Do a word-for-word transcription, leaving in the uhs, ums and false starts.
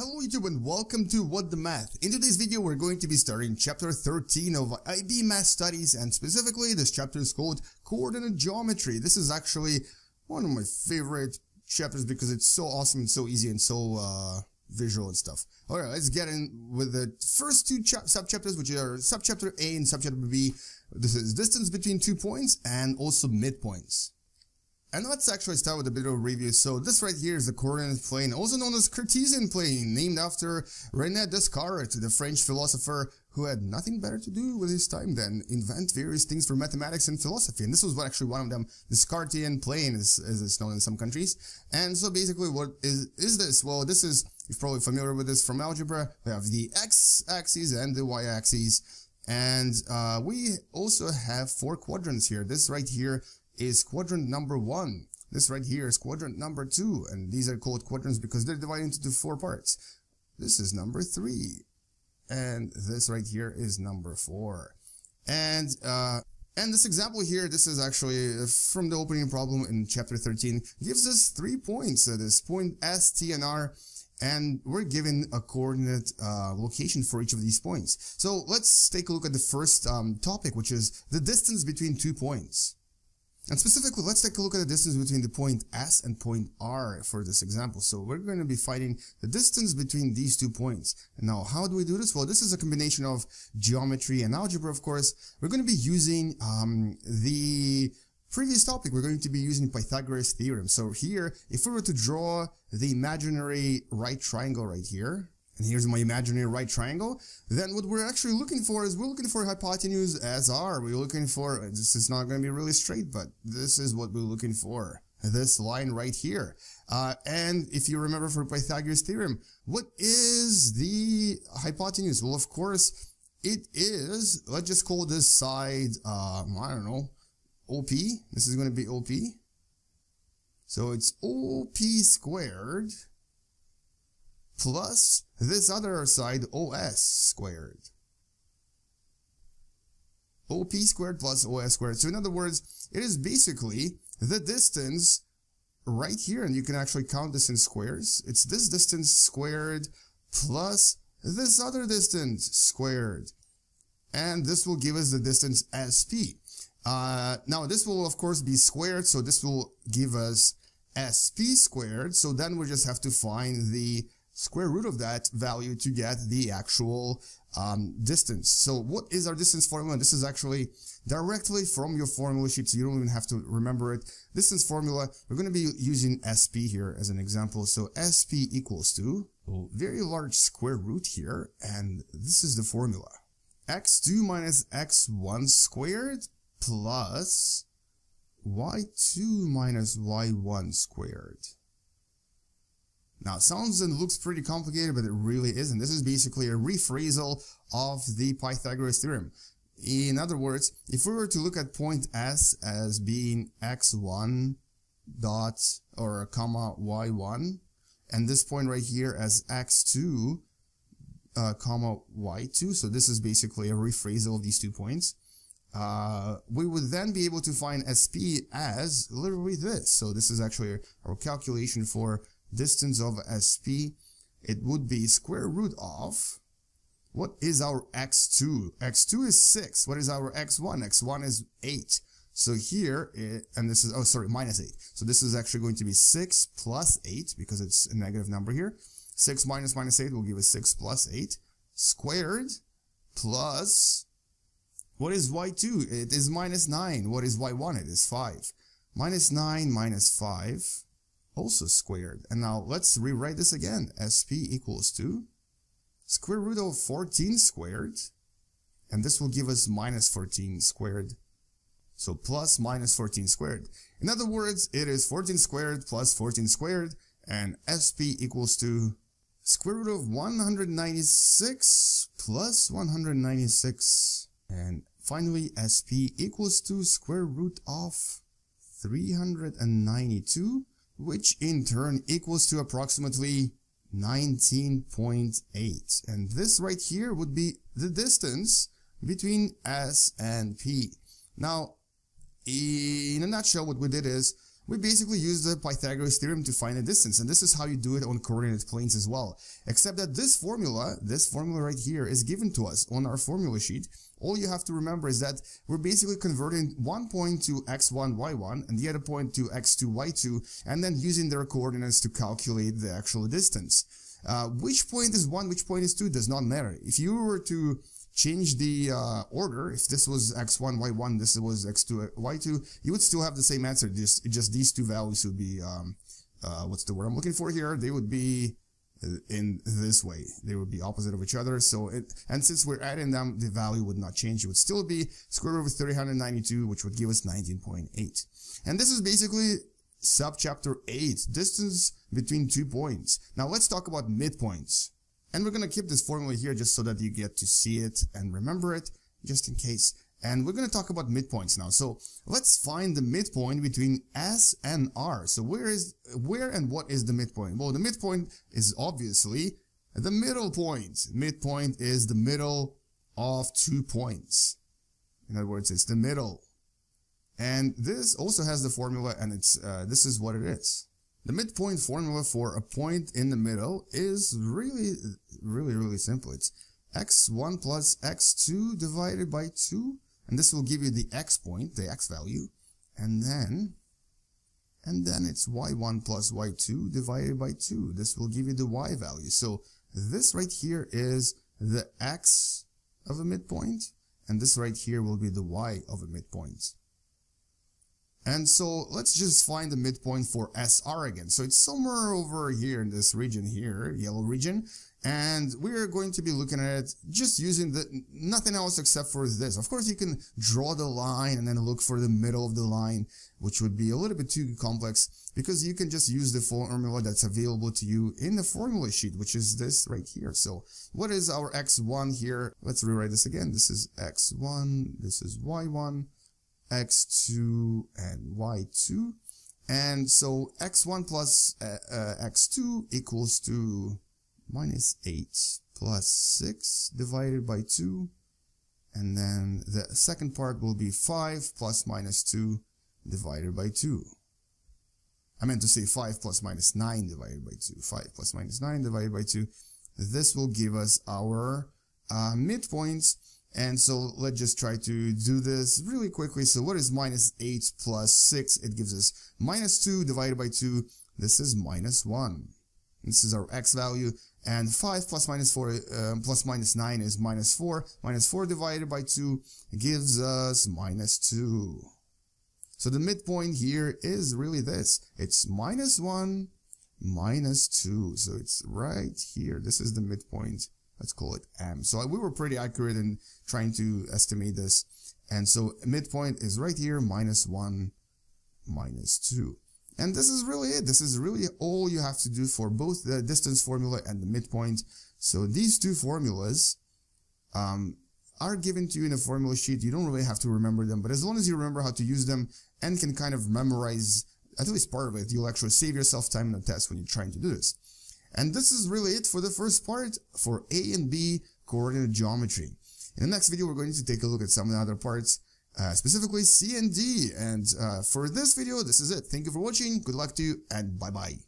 Hello YouTube and welcome to What the Math. In today's video we're going to be starting chapter thirteen of I B Math Studies, and specifically this chapter is called Coordinate Geometry. This is actually one of my favorite chapters because it's so awesome and so easy and so uh, visual and stuff. Alright, let's get in with the first two subchapters, which are subchapter A and subchapter B. This is distance between two points and also midpoints. And let's actually start with a bit of a review. So this right here is the coordinate plane, also known as Cartesian plane, named after René Descartes, the French philosopher who had nothing better to do with his time than invent various things for mathematics and philosophy. And this was actually one of them, Descartesian plane, as, as it's known in some countries. And so basically what is, is this? Well, this is, you're probably familiar with this from algebra. We have the x-axis and the y-axis. And uh, we also have four quadrants here. This right here is quadrant number one. This right here is quadrant number two, and these are called quadrants because they're divided into four parts. This is number three, and this right here is number four. And uh, and this example here, this is actually from the opening problem in chapter thirteen, gives us three points. So this point S, T, and R, and we're given a coordinate uh, location for each of these points. So let's take a look at the first um, topic, which is the distance between two points. And specifically, let's take a look at the distance between the point S and point R for this example. So we're going to be finding the distance between these two points. And now, how do we do this? Well, this is a combination of geometry and algebra, of course. We're going to be using um, the previous topic. We're going to be using Pythagoras' theorem. So here, if we were to draw the imaginary right triangle right here, and here's my imaginary right triangle, then what we're actually looking for is we're looking for hypotenuse as R. We're looking for, this is not going to be really straight, but this is what we're looking for, this line right here. Uh, and if you remember from Pythagoras' theorem, what is the hypotenuse? Well, of course, it is, let's just call this side, um, I don't know, O P. This is going to be O P. So it's O P squared plus this other side, O S squared. O P squared plus O S squared. So in other words, it is basically the distance right here, and you can actually count this in squares. It's this distance squared plus this other distance squared. And this will give us the distance S P. Uh, now this will of course be squared, so this will give us S P squared. So then we just have to find the square root of that value to get the actual um, distance. So what is our distance formula? This is actually directly from your formula sheet, so you don't even have to remember it. Distance formula, we're going to be using S P here as an example. So S P equals to very large square root here, and this is the formula. x two minus x one squared plus y two minus y one squared. Now, it sounds and looks pretty complicated, but it really isn't. This is basically a rephrasal of the Pythagoras theorem. In other words, if we were to look at point S as being x one dot or comma y one, and this point right here as x two uh, comma y two, so this is basically a rephrasal of these two points, uh, we would then be able to find S P as literally this. So this is actually our calculation for distance of S P. It would be square root of, what is our x two? x two is six. What is our x one? x one is eight. So here, it, and this is, oh sorry, minus eight. So this is actually going to be six plus eight, because it's a negative number here. six minus minus eight will give us six plus eight squared plus, what is y two? It is minus nine. What is y one? It is five. Minus nine minus five, also squared. And now let's rewrite this again. S P equals to square root of fourteen squared, and this will give us minus fourteen squared. So plus minus fourteen squared. In other words, it is fourteen squared plus fourteen squared, and S P equals to square root of one hundred ninety-six plus one hundred ninety-six. And finally, S P equals to square root of three hundred ninety-two, which in turn equals to approximately nineteen point eight. And this right here would be the distance between S and P. Now, in a nutshell, what we did is We basically use the Pythagoras' theorem to find a distance, and this is how you do it on coordinate planes as well. Except that this formula, this formula right here, is given to us on our formula sheet. All you have to remember is that we're basically converting one point to x one, y one, and the other point to x two, y two, and then using their coordinates to calculate the actual distance. Uh, which point is one, which point is two does not matter. If you were to change the uh, order, if this was x one, y one, this was x two, y two, you would still have the same answer. Just, just these two values would be, um, uh, what's the word I'm looking for here? They would be in this way. They would be opposite of each other. So, it, and since we're adding them, the value would not change. It would still be square root of three hundred ninety-two, which would give us nineteen point eight. And this is basically subchapter eight, distance between two points. Now let's talk about midpoints. And we're going to keep this formula here just so that you get to see it and remember it, just in case. And we're going to talk about midpoints now. So let's find the midpoint between S and R. So where is, where and what is the midpoint? Well, the midpoint is obviously the middle point. Midpoint is the middle of two points. In other words, it's the middle. And this also has the formula, and it's uh, this is what it is. The midpoint formula for a point in the middle is really, really, really simple. It's x one plus x two divided by two, and this will give you the x point, the x value, and then, and then it's y one plus y two divided by two. This will give you the y value. So this right here is the x of a midpoint, and this right here will be the y of a midpoint. And so let's just find the midpoint for S R again. So it's somewhere over here in this region here, yellow region. And we're going to be looking at it just using the nothing else except for this. Of course, you can draw the line and then look for the middle of the line, which would be a little bit too complex because you can just use the formula that's available to you in the formula sheet, which is this right here. So what is our x one here? Let's rewrite this again. This is x one, this is y one. x two and y two, and so x one plus uh, uh, x two equals to minus eight plus six divided by two, and then the second part will be five plus minus two divided by two. I meant to say five plus minus nine divided by two. five plus minus nine divided by two. This will give us our uh, midpoints. And so let's just try to do this really quickly. So what is minus eight plus six? It gives us minus two divided by two. This is minus one. This is our x value. And five plus minus four uh, plus minus nine is minus four. Minus four divided by two gives us minus two. So the midpoint here is really this. It's minus one, minus two. So it's right here. This is the midpoint. Let's call it M. So we were pretty accurate in trying to estimate this. And so midpoint is right here, minus one, minus two. And this is really it. This is really all you have to do for both the distance formula and the midpoint. So these two formulas um, are given to you in a formula sheet. You don't really have to remember them, but as long as you remember how to use them and can kind of memorize at least part of it, you'll actually save yourself time in the test when you're trying to do this. And this is really it for the first part for A and B coordinate geometry. In the next video, we're going to take a look at some of the other parts, uh, specifically C and D. And uh, for this video, this is it. Thank you for watching. Good luck to you, and bye-bye.